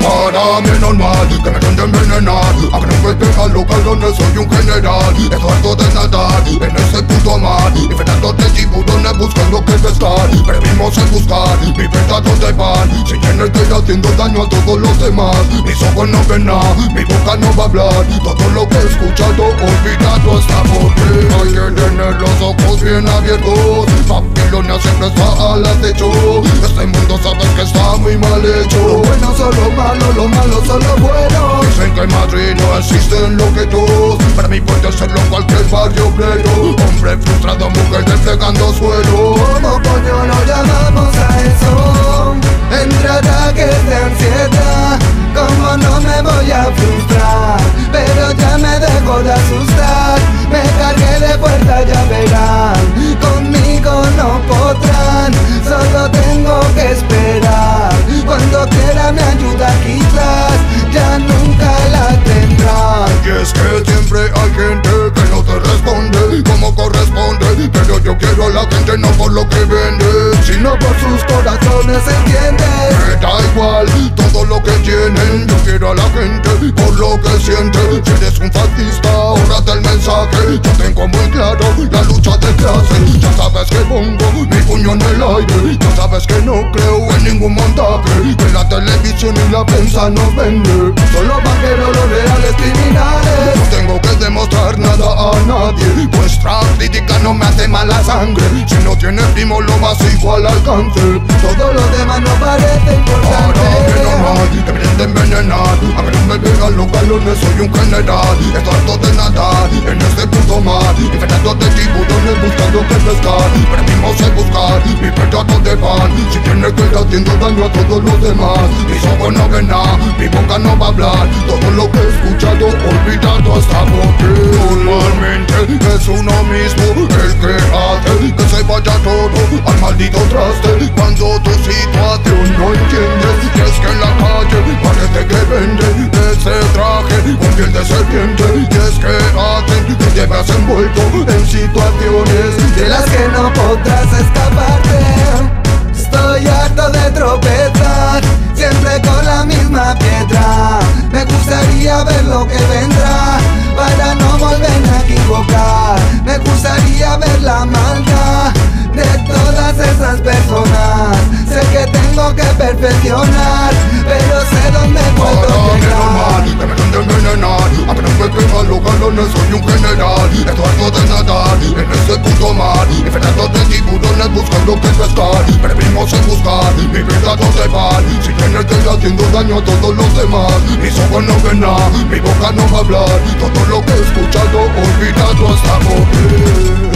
Para mí normal, que me quieren envenenar. Abren festejas localones, soy un general. Estoy harto de nadar en ese puto mar, infectándote tiburones buscando que pescar. Previmos en buscar mi verdad donde van, sin quien estoy haciendo daño a todos los demás. Mis ojos no ven nada, mi boca no va a hablar. Todo lo que he escuchado, olvidado hasta morir. Hay que tener los ojos bien abiertos, Babilonia siempre está al acecho. Este mundo sabes que está muy mal hecho. Lo malo son los buenos. Dicen que en Madrid no existen loquetos. Para mí puede serlo cualquier barrio obrero. Hombre frustrado, mujer desplegando suelo. ¿Cómo coño nos llamamos a eso? Entre ataques de ansiedad. ¿Cómo no me voy a frustrar? Pero ya me dejo de asustar. Me cargué de puerta, ya verán. Conmigo no podrán. Solo tengo que esperar. Cuando quiera me ayuda quizás, ya nunca la tendrá. Y es que siempre hay gente que no te responde como corresponde, pero yo quiero a la gente no por lo que vende, sino por sus corazones, ¿entiendes? Me da igual todo lo que tienen, yo quiero a la gente por lo que siente. Si eres un fascista, ahórrate el mensaje. Yo tengo muy claro la lucha de clase. Ya sabes que pongo mi puño en el aire. Ya sabes que no creo en ningún montaje. Que la televisión y la prensa nos vende. Son los vaqueros los reales criminales. No tengo que demostrar nada a nadie. Vuestra crítica no me hace mala sangre. Si no tienes primo lo más igual alcance. Todo lo demás no parece importante. Para que normal, te vienen de envenenar. A ver, me pegan los balones, soy un general. Estoy harto de nadar en este puto mar, infernándote tiburones buscando que pescar. Perdimos el buscar, mi verdad donde van. Si tienes que ir haciendo daño a todos los demás. Mis ojos no ven nada, mi boca no va a hablar. Todo lo que he escuchado, olvidado hasta morir. Normalmente es uno mismo el que hace que se vaya todo al maldito traste. Cuando tu situación no entiendes, y es que en la calle parece que vende ese traje con piel de serpiente. Y es que hacen que llevas envuelto en situaciones de las que no podrás escaparte. Estoy harto de tropezar, siempre con la misma piedra. Me gustaría ver lo que vendrá, para no volver a equivocar. Me gustaría ver la maldad de todas esas personas. Sé que tengo que perfeccionar, pero sé dónde puedo llegar. Apenas me pegan los galones, soy un general. Estoy harto de nadar en ese puto mar, infernándote tiburones buscando que pescar. Previmos en buscar mi vida donde van, si tienes que ir haciendo daño a todos los demás. Mis ojos no ven nada, mi boca no va a hablar. Todo lo que he escuchado, olvidado hasta morir.